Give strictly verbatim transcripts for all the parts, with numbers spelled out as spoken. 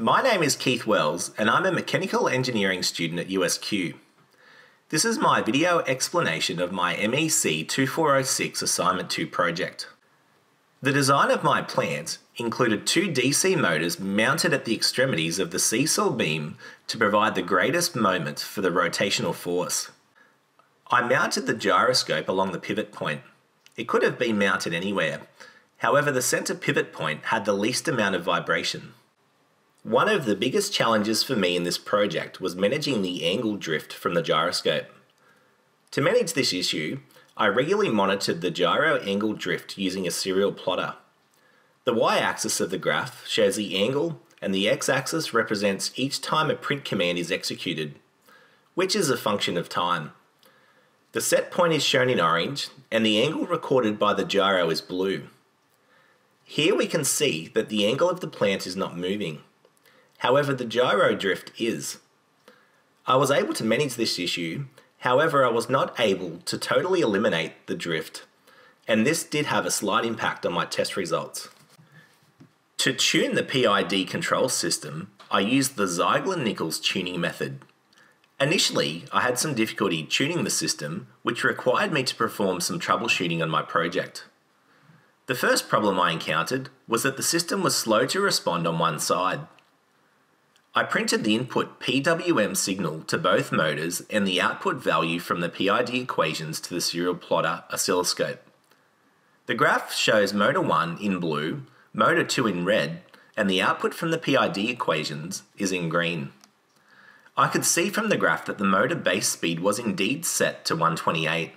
My name is Keith Wells, and I'm a mechanical engineering student at U S Q. This is my video explanation of my M E C twenty-four oh six Assignment two project. The design of my plant included two D C motors mounted at the extremities of the seesaw beam to provide the greatest moment for the rotational force. I mounted the gyroscope along the pivot point. It could have been mounted anywhere. However, the center pivot point had the least amount of vibration. One of the biggest challenges for me in this project was managing the angle drift from the gyroscope. To manage this issue, I regularly monitored the gyro angle drift using a serial plotter. The y-axis of the graph shows the angle, and the x-axis represents each time a print command is executed, which is a function of time. The set point is shown in orange, and the angle recorded by the gyro is blue. Here we can see that the angle of the plant is not moving. However, the gyro drift is. I was able to manage this issue, however I was not able to totally eliminate the drift, and this did have a slight impact on my test results. To tune the P I D control system, I used the Ziegler-Nichols tuning method. Initially, I had some difficulty tuning the system, which required me to perform some troubleshooting on my project. The first problem I encountered was that the system was slow to respond on one side. I printed the input P W M signal to both motors and the output value from the P I D equations to the serial plotter oscilloscope. The graph shows motor one in blue, motor two in red, and the output from the P I D equations is in green. I could see from the graph that the motor base speed was indeed set to one twenty-eight.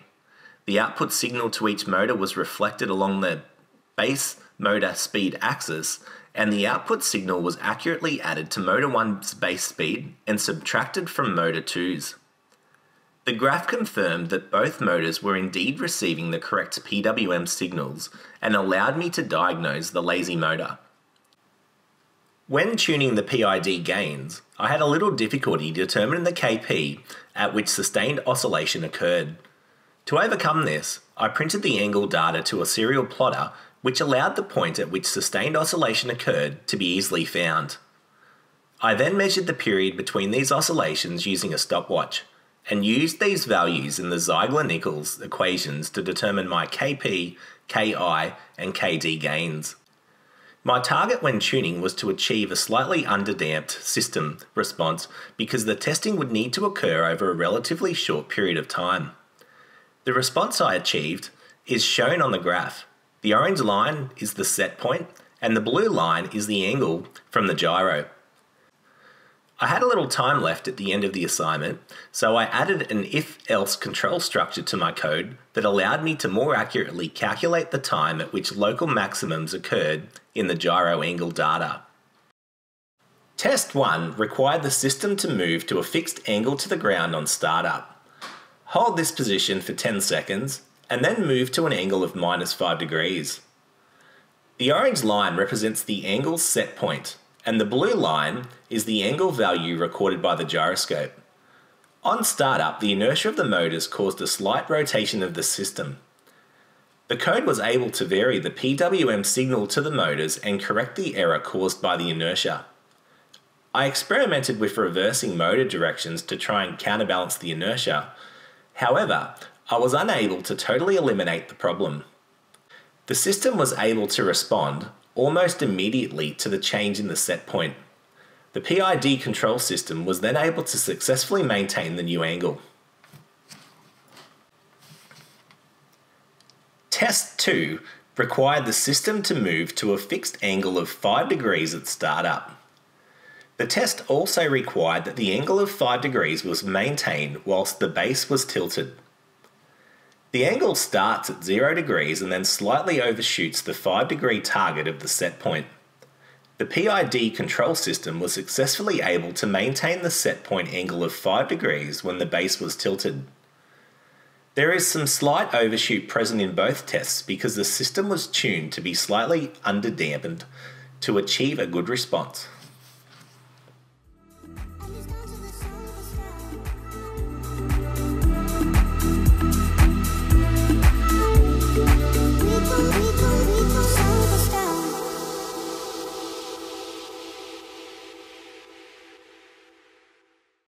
The output signal to each motor was reflected along the base motor speed axis, and the output signal was accurately added to motor one's base speed and subtracted from motor two's. The graph confirmed that both motors were indeed receiving the correct P W M signals and allowed me to diagnose the lazy motor. When tuning the P I D gains, I had a little difficulty determining the Kp at which sustained oscillation occurred. To overcome this, I printed the angle data to a serial plotter, which allowed the point at which sustained oscillation occurred to be easily found. I then measured the period between these oscillations using a stopwatch, and used these values in the Ziegler-Nichols equations to determine my Kp, Ki, and Kd gains. My target when tuning was to achieve a slightly underdamped system response because the testing would need to occur over a relatively short period of time. The response I achieved is shown on the graph. The orange line is the set point, and the blue line is the angle from the gyro. I had a little time left at the end of the assignment, so I added an if-else control structure to my code that allowed me to more accurately calculate the time at which local maximums occurred in the gyro angle data. Test one required the system to move to a fixed angle to the ground on startup. Hold this position for ten seconds, and then move to an angle of minus five degrees. The orange line represents the angle set point, and the blue line is the angle value recorded by the gyroscope. On startup, the inertia of the motors caused a slight rotation of the system. The code was able to vary the P W M signal to the motors and correct the error caused by the inertia. I experimented with reversing motor directions to try and counterbalance the inertia. However, I was unable to totally eliminate the problem. The system was able to respond almost immediately to the change in the set point. The P I D control system was then able to successfully maintain the new angle. Test two required the system to move to a fixed angle of five degrees at startup. The test also required that the angle of five degrees was maintained whilst the base was tilted. The angle starts at zero degrees and then slightly overshoots the five degree target of the set point. The P I D control system was successfully able to maintain the set point angle of five degrees when the base was tilted. There is some slight overshoot present in both tests because the system was tuned to be slightly underdamped to achieve a good response.